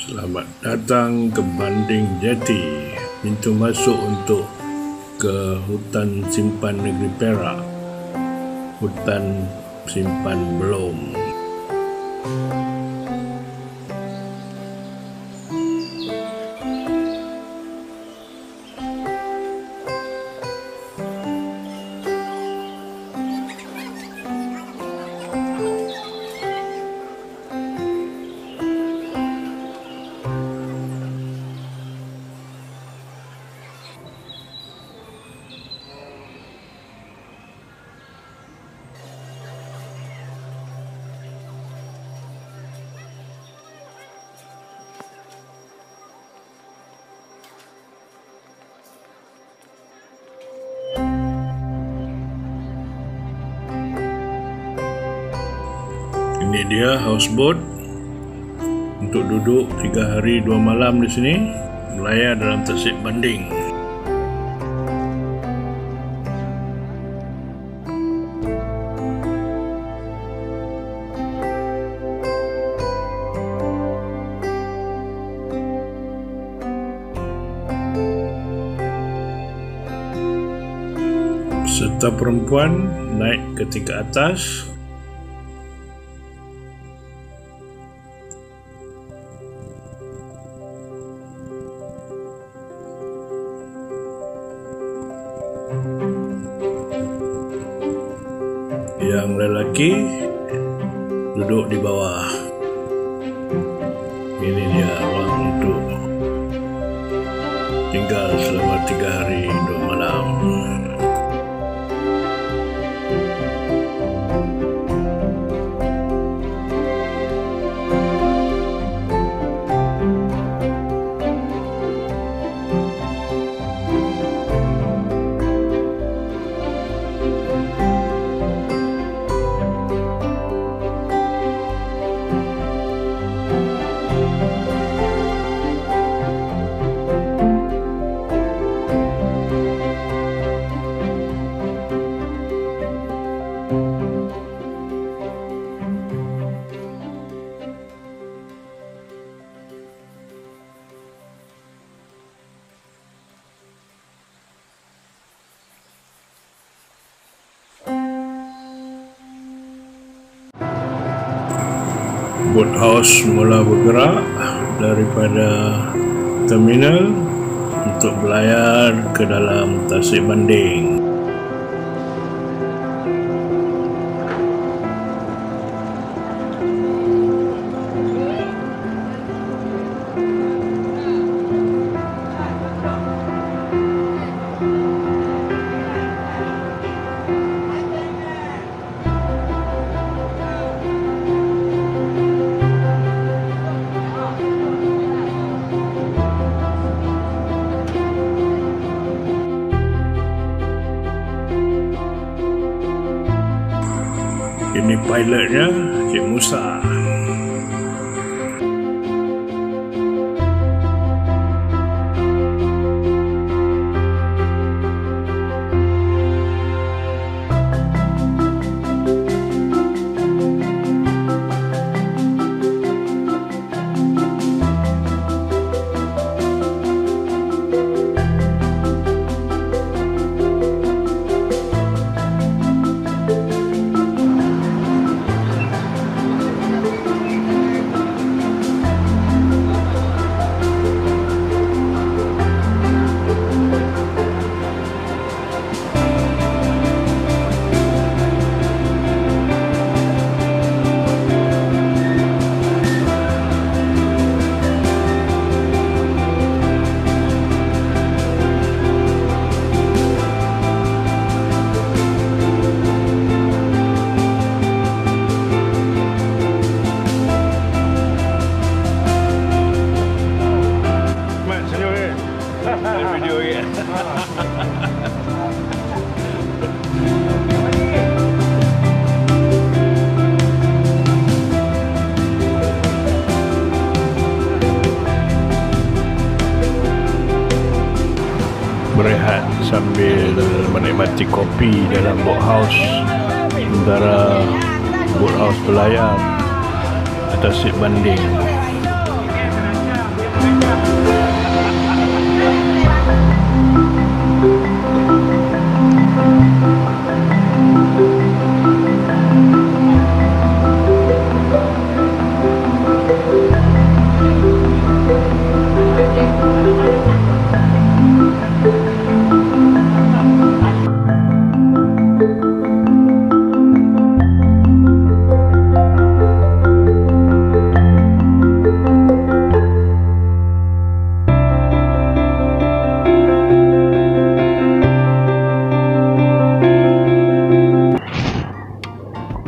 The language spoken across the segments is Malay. Selamat datang ke Banding Jeti, pintu masuk untuk ke hutan simpan negeri Perak, hutan simpan belum. Ini dia houseboat untuk duduk 3 hari 2 malam di sini, melayar dalam Tasik Banding. Serta perempuan naik ke tingkat atas. Yang lelaki duduk di bawah. Ini dia ruang untuk tinggal selama 3 hari 2 malam. Boathouse mula bergerak daripada terminal untuk berlayar ke dalam Tasik Banding. Ini pilotnya Encik Musa. Berehat sambil menikmati kopi dalam boathouse, sementara boathouse berlayar atas Tasik Banding.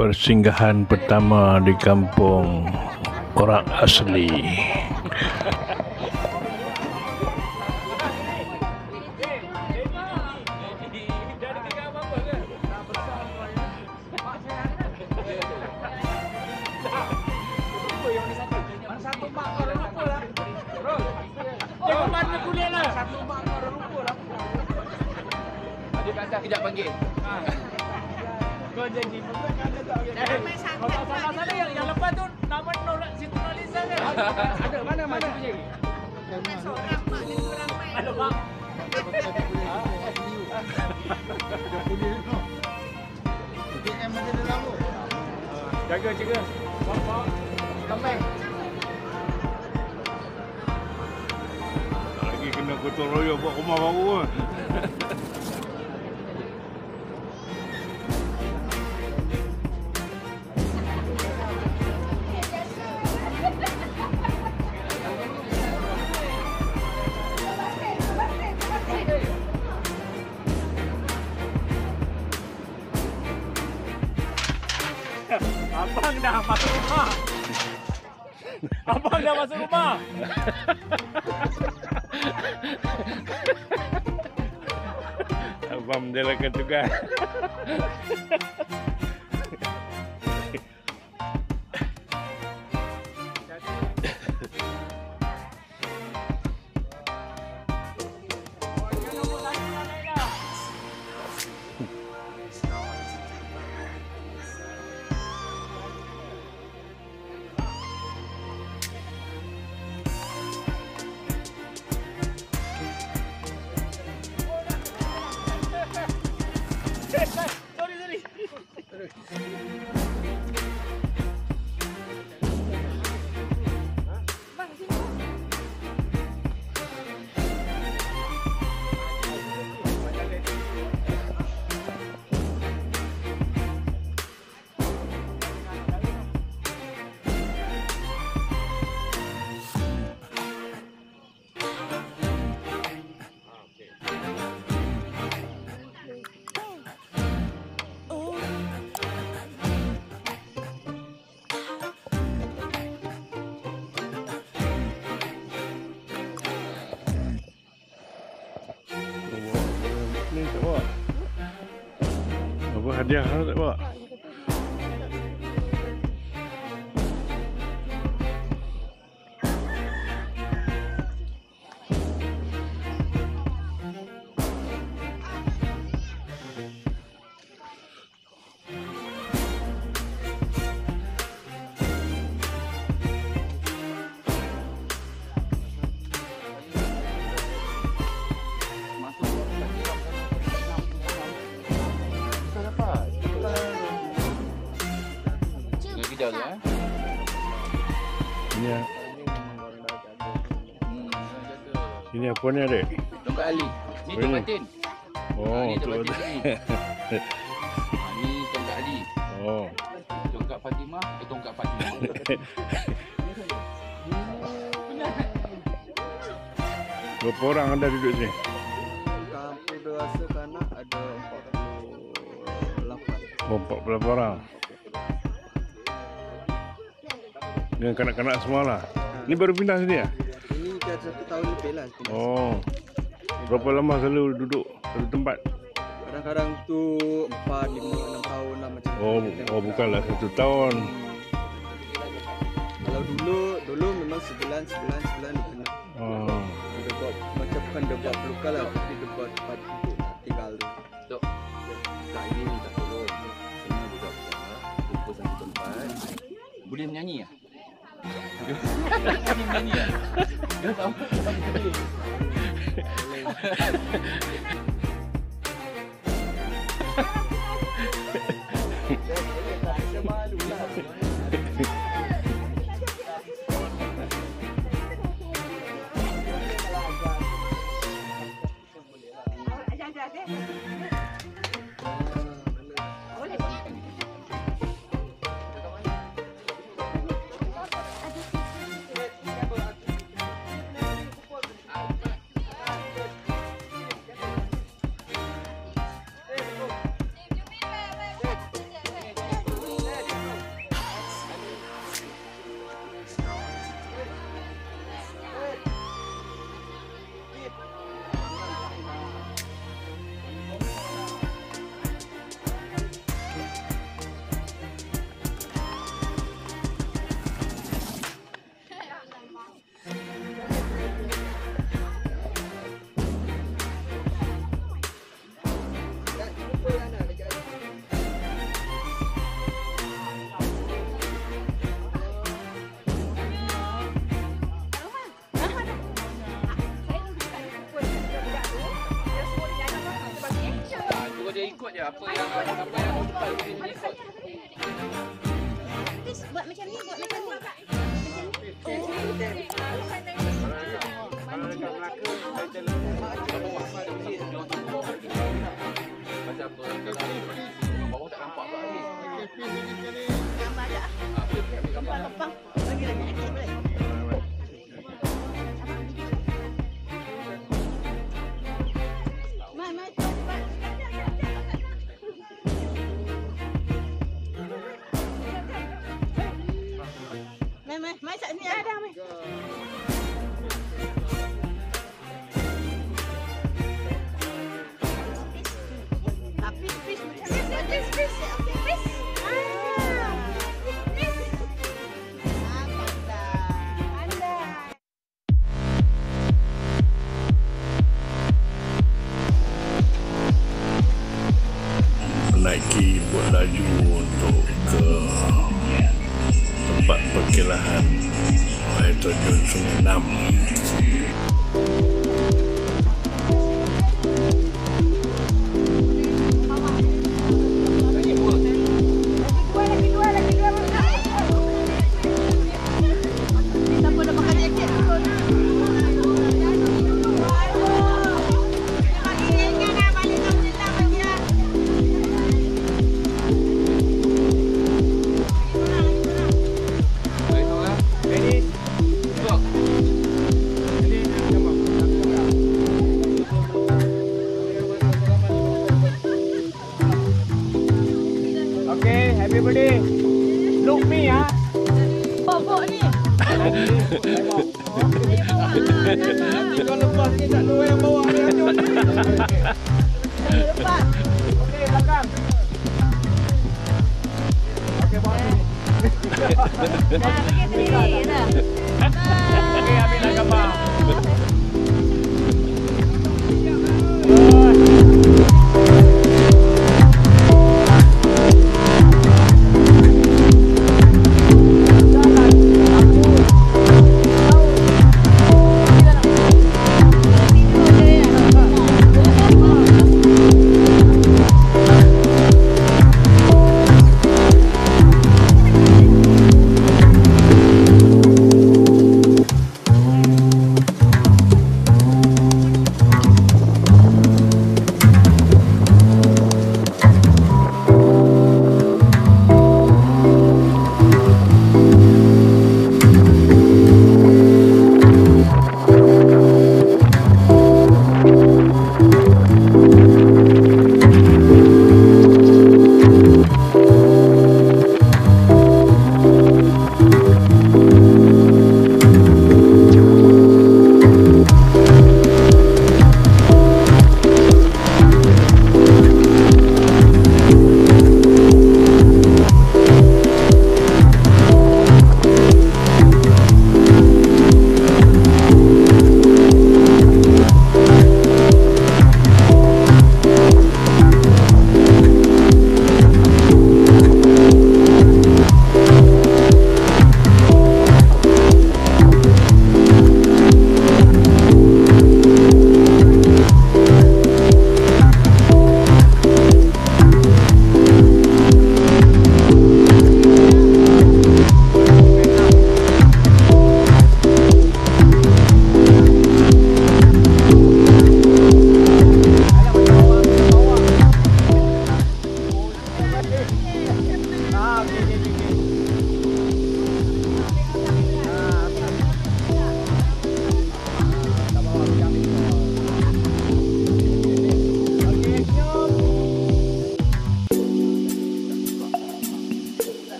Persinggahan pertama di kampung orang asli. Jaga. Lempeng. Lagi kena gotong royong buat rumah baru kan. Abang dah masuk rumah. Abang menjalankan tugas. Hadiah tak bawa. Ini apa ni ada? Tunggak Ali. Ini Tung Batin. Oh, Tung Batin ni. Ini Tunggak Ali. Oh. Tunggak Fatima, Tunggak Fatima. Berapa orang anda duduk sini? Kami berasa kanak ada 48. Oh, 48 orang. Dengan kanak-kanak semua lah. Ini baru pindah sini ya? Ini dah 1 tahun lebih lah. Oh. Berapa lama selalu duduk satu tempat? Kadang-kadang tu 4, 5, 6 tahun lah macam tu. Oh, bukanlah 1 tahun. Kalau dulu memang sebulan kena. Oh. Dia buat macam bukan dia buat pelukan lah, tapi dia buat tempat untuk tinggal tu. Dok. Kak ini minta tolong. Semua budak buat kumpul satu tempat. Boleh menyanyi ya? Dia tak tahu.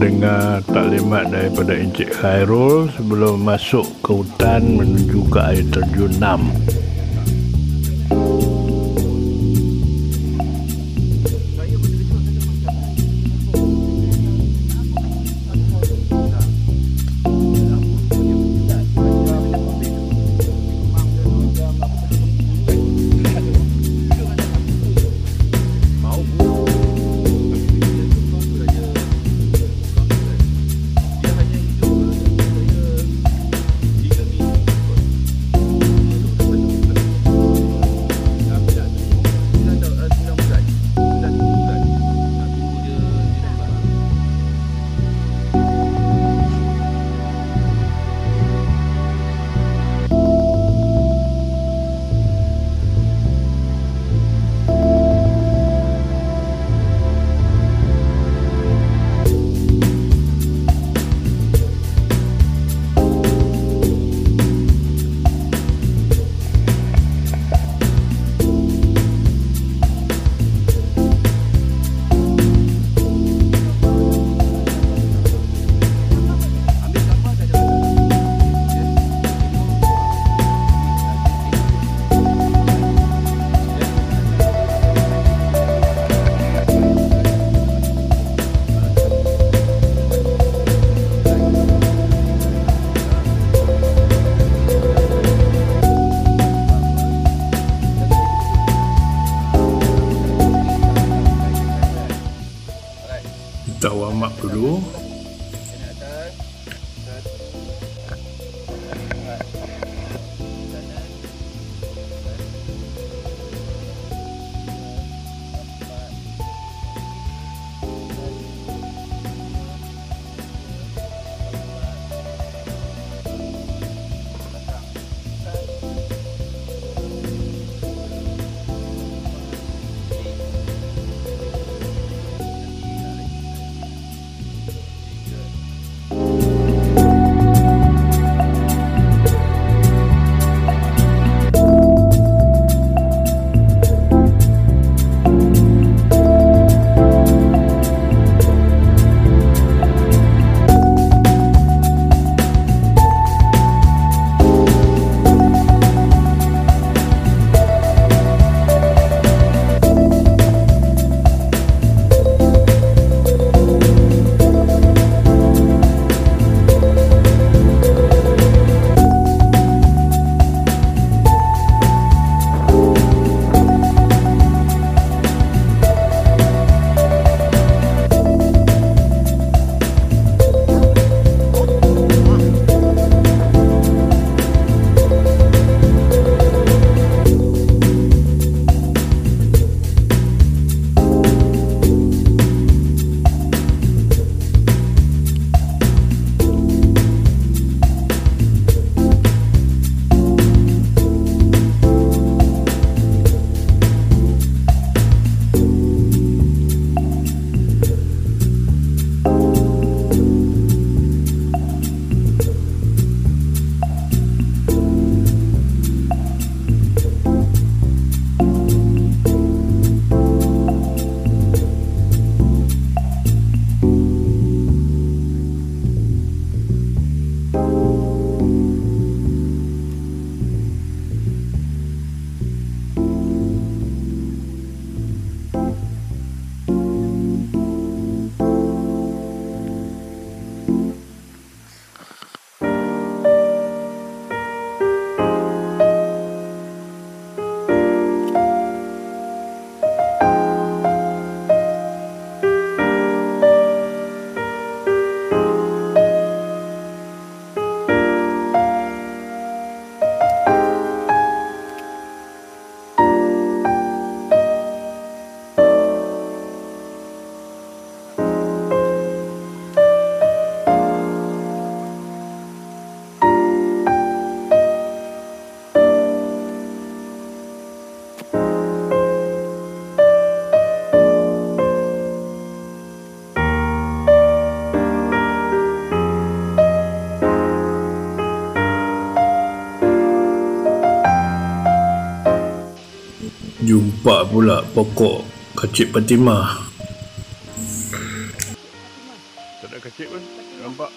mendengar taklimat daripada Encik Khairul sebelum masuk ke hutan menuju ke air terjun 6. Kita warm up dulu. Jumpa pula pokok kacip Fatima. Tak ada kacip. kecil pun nampak.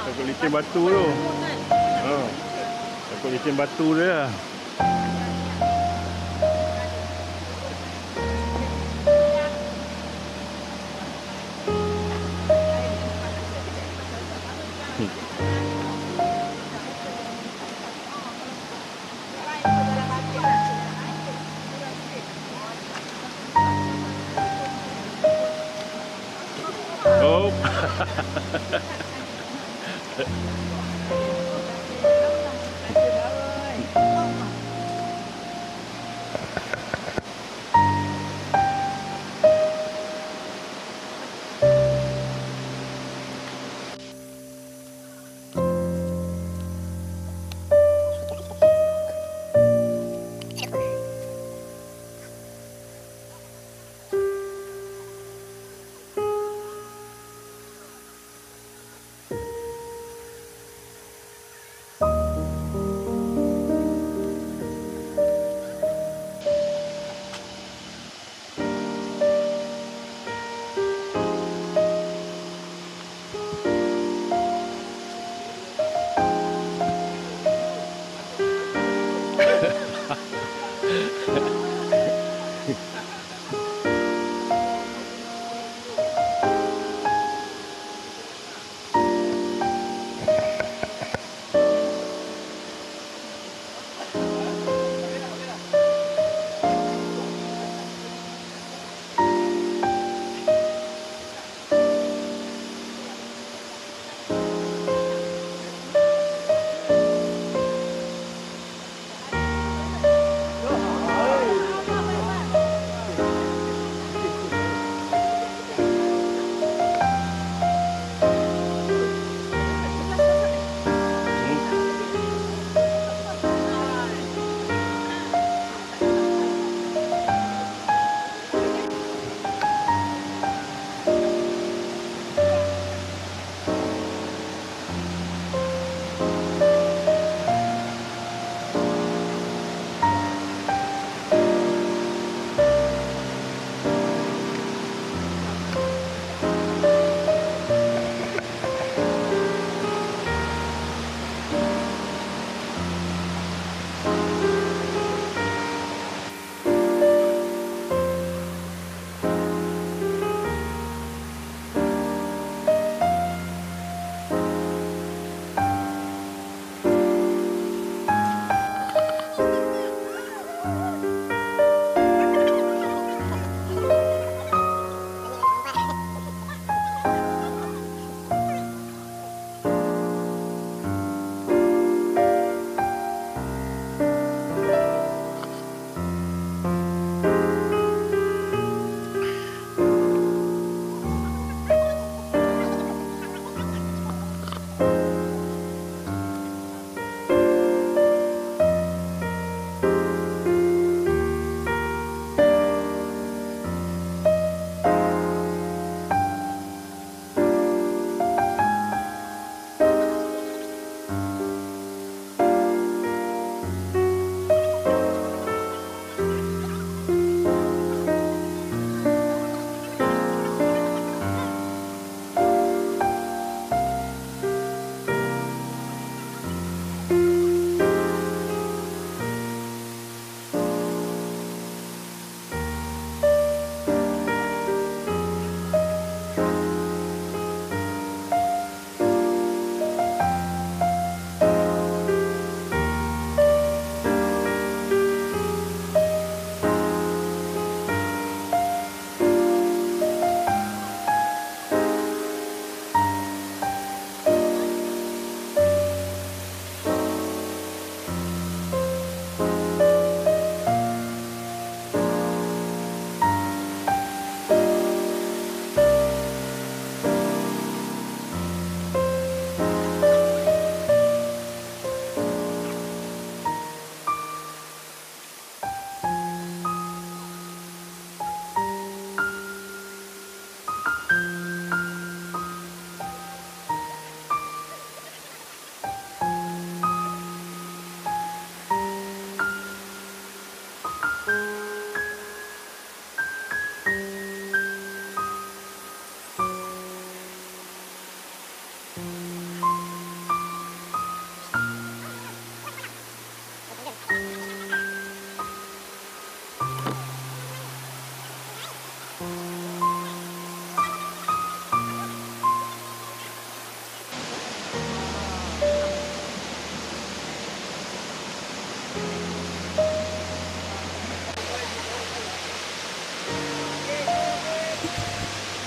Takut licin batu tu. Takut licin batu dia lah. Oh.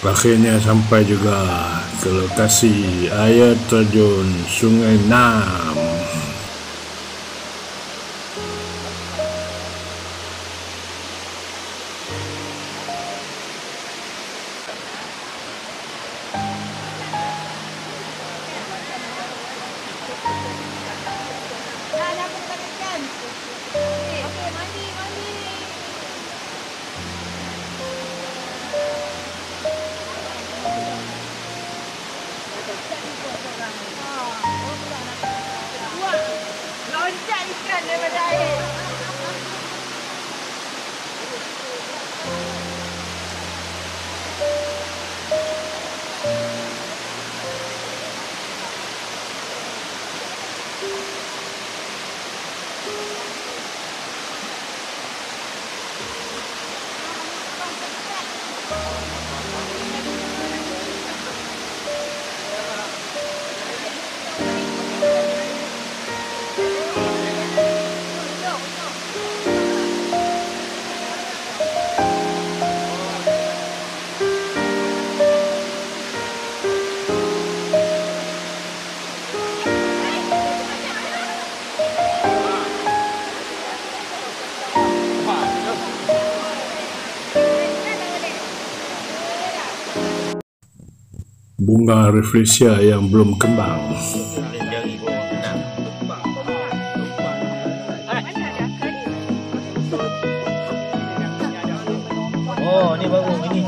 Akhirnya sampai juga ke lokasi air terjun Sungai Nah. Bunga Rafflesia yang belum kembang. Oh, ini bagus ini.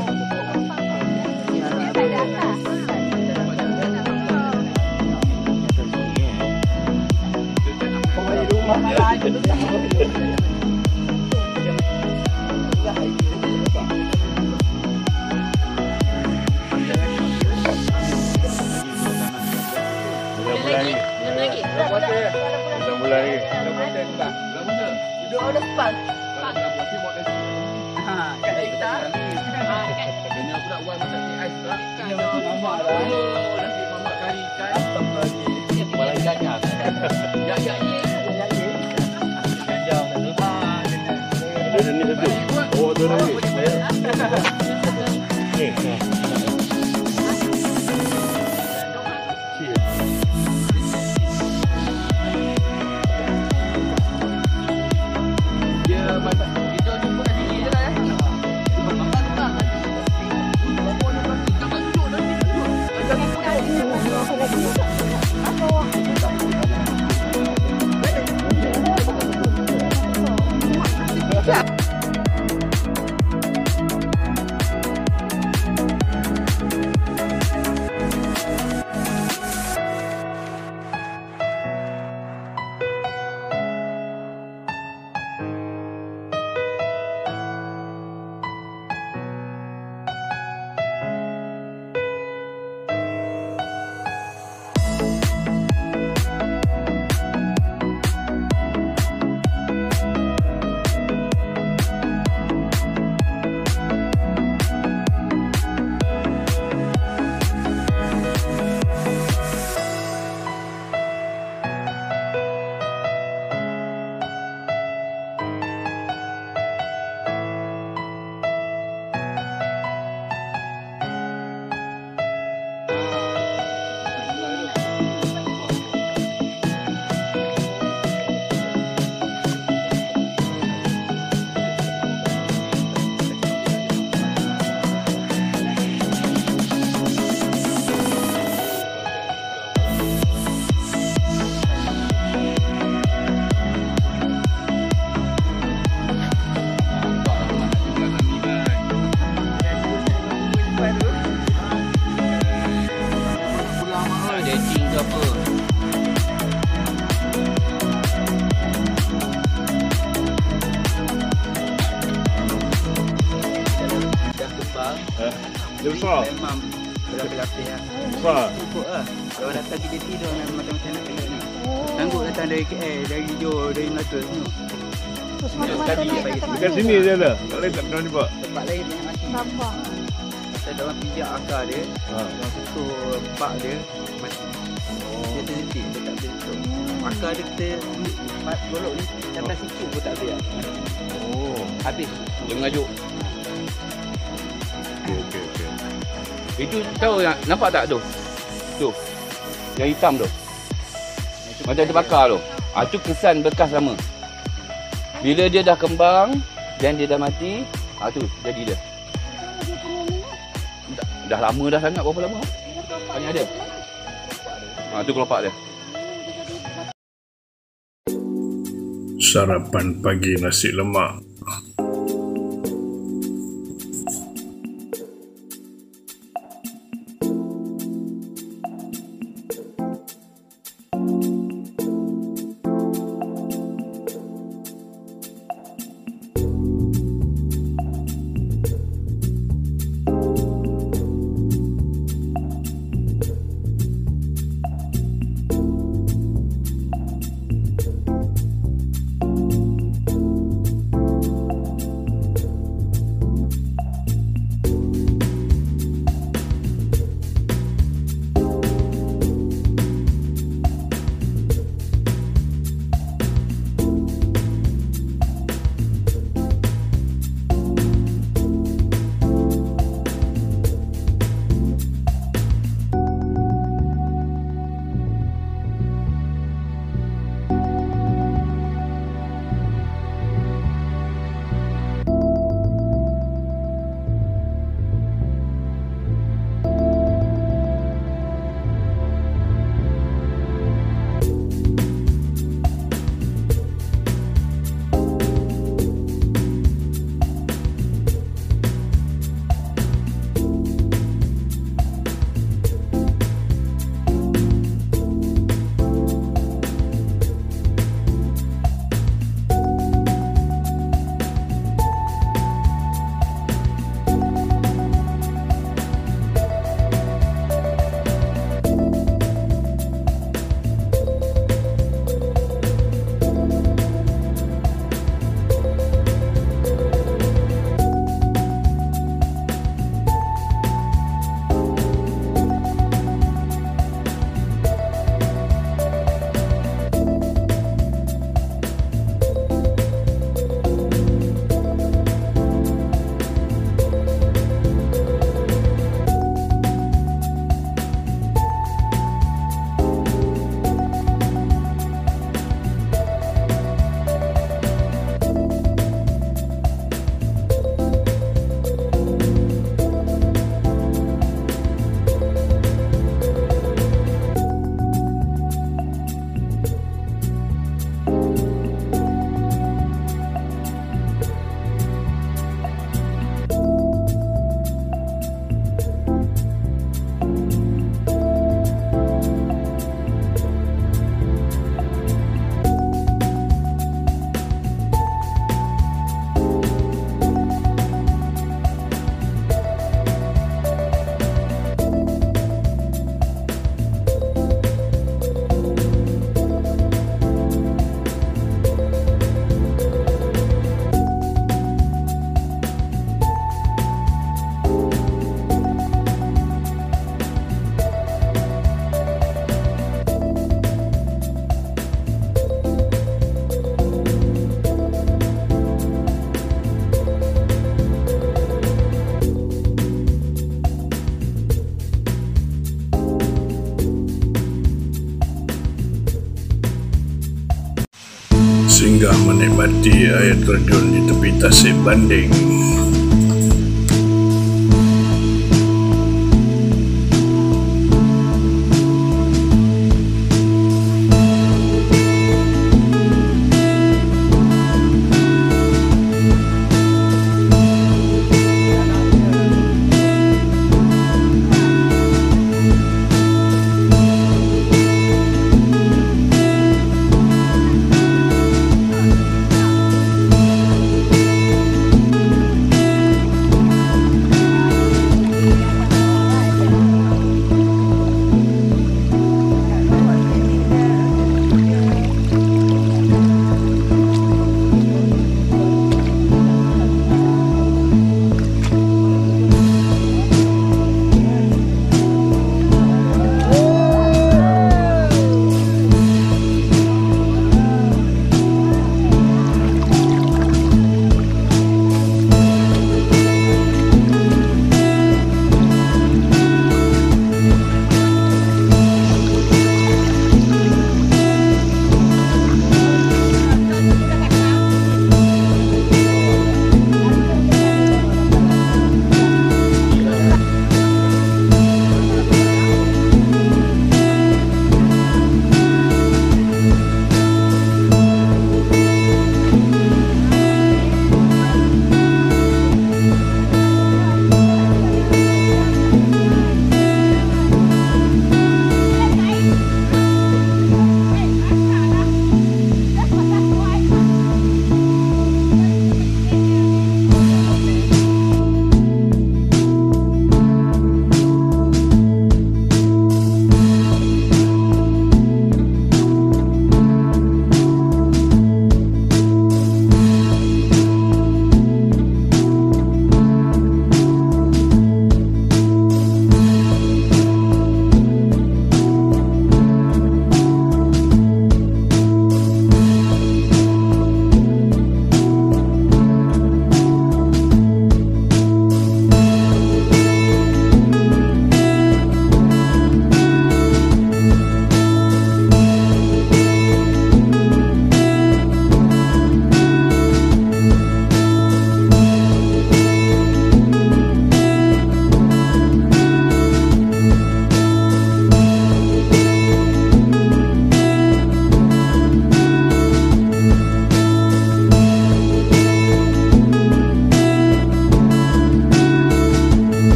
Dekat sini je lah. Tempat lain tak pernah nampak. Tempat lain banyak macam. Nampak. Pasal diorang pijak akar dia. Diorang tutup bak dia. Mati. Dia terletik. Dia tak boleh tutup. Akar dia kita golok ni. Sampai sikit pun tak boleh. Habis. Dia mengajuk. Okey. Itu tahu yang nampak tak tu? Tu. Yang hitam tu. Macam terbakar tu. Ah, tu kesan bekas lama. Bila dia dah kembang dan dia dah mati, ah tu jadi dia. Dah lama dah sangat, berapa lama? Banyak ada. Ah tu kelopak dia. Sarapan pagi nasi lemak. Singgah menikmati air terjun di tepi Tasik Banding.